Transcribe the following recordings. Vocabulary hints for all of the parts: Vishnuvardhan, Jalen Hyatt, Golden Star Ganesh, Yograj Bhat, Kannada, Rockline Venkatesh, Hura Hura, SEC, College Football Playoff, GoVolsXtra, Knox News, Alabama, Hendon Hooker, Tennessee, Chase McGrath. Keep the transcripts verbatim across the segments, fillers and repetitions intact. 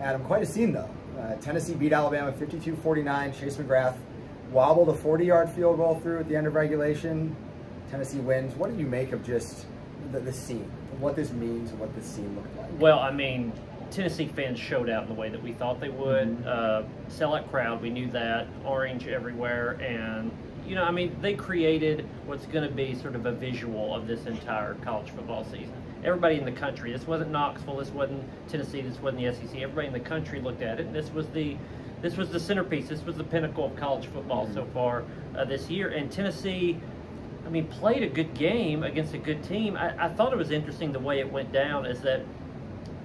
Adam, quite a scene though. Uh, Tennessee beat Alabama fifty-two forty-nine. Chase McGrath wobbled a forty-yard field goal through at the end of regulation. Tennessee wins. What do you make of just the, the scene, what this means and what this scene looked like? Well, I mean, Tennessee fans showed out in the way that we thought they would. Mm-hmm. uh, sellout crowd, we knew that. Orange everywhere. And, you know, I mean, they created what's going to be sort of a visual of this entire college football season. Everybody in the country, this wasn't Knoxville, this wasn't Tennessee, this wasn't the S E C. Everybody in the country looked at it. And this was the this was the centerpiece. This was the pinnacle of college football mm-hmm. so far uh, this year. And Tennessee, I mean, played a good game against a good team. I, I thought it was interesting the way it went down is that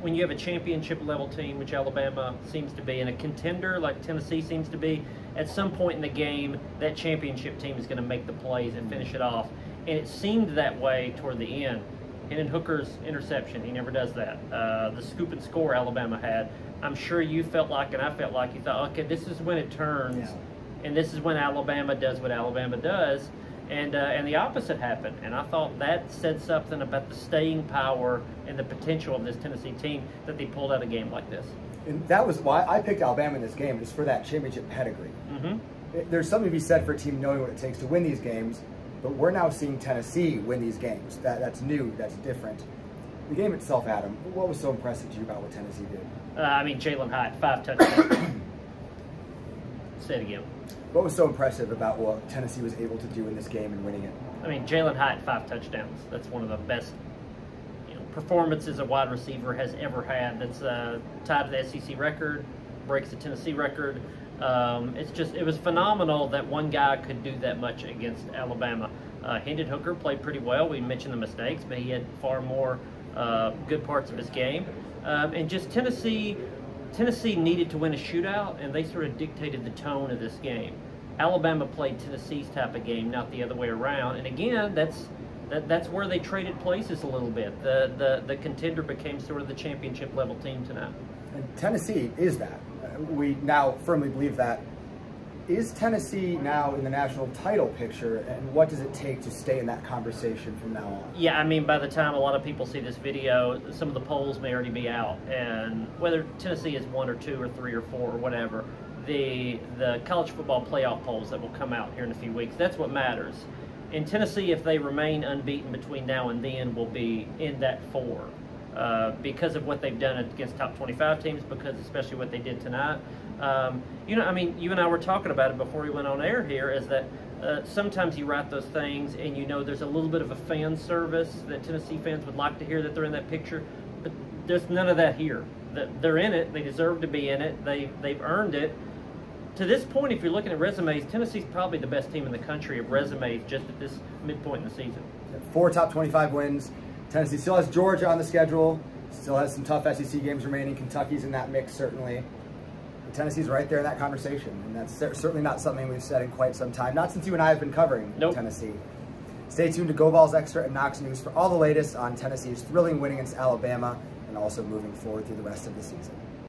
when you have a championship-level team, which Alabama seems to be, and a contender like Tennessee seems to be, at some point in the game, that championship team is going to make the plays and finish it off. And it seemed that way toward the end. Hendon Hooker's interception, he never does that. Uh, the scoop and score Alabama had, I'm sure you felt like, and I felt like, you thought, okay, this is when it turns, yeah. and this is when Alabama does what Alabama does. And, uh, and the opposite happened, and I thought that said something about the staying power and the potential of this Tennessee team that they pulled out a game like this. And that was why I picked Alabama in this game, just for that championship pedigree. Mm-hmm. There's something to be said for a team knowing what it takes to win these games, but we're now seeing Tennessee win these games. That, that's new, that's different. The game itself, Adam, what was so impressive to you about what Tennessee did? Uh, I mean, Jalen Hyatt, five touchdowns. Say it again. What was so impressive about what Tennessee was able to do in this game and winning it? I mean, Jalen Hyatt, five touchdowns. That's one of the best you know, performances a wide receiver has ever had. That's uh, tied to the S E C record, breaks the Tennessee record. Um, it's just, it was phenomenal that one guy could do that much against Alabama. Uh, Hendon Hooker played pretty well. We mentioned the mistakes, but he had far more uh, good parts of his game. Um, and just Tennessee... Tennessee needed to win a shootout, and they sort of dictated the tone of this game. Alabama played Tennessee's type of game, not the other way around. And again, that's that, that's where they traded places a little bit. The, the the contender became sort of the championship level team tonight. And Tennessee is that. We now firmly believe that. Is Tennessee now in the national title picture, and what does it take to stay in that conversation from now on? Yeah, I mean, by the time a lot of people see this video, some of the polls may already be out, and whether Tennessee is one or two or three or four or whatever, the the college football playoff polls that will come out here in a few weeks, that's what matters. In Tennessee, if they remain unbeaten between now and then, will be in that four. Uh, because of what they've done against top twenty-five teams, because especially what they did tonight. Um, you know, I mean, you and I were talking about it before we went on air here, is that uh, sometimes you write those things and you know there's a little bit of a fan service that Tennessee fans would like to hear that they're in that picture, but there's none of that here. They're in it, they deserve to be in it, they, they've earned it. To this point, if you're looking at resumes, Tennessee's probably the best team in the country of resumes just at this midpoint in the season. Four top twenty-five wins. Tennessee still has Georgia on the schedule, still has some tough S E C games remaining. Kentucky's in that mix, certainly. But Tennessee's right there in that conversation, and that's certainly not something we've said in quite some time, not since you and I have been covering nope. Tennessee. Stay tuned to GoVolsXtra and Knox News for all the latest on Tennessee's thrilling win against Alabama and also moving forward through the rest of the season.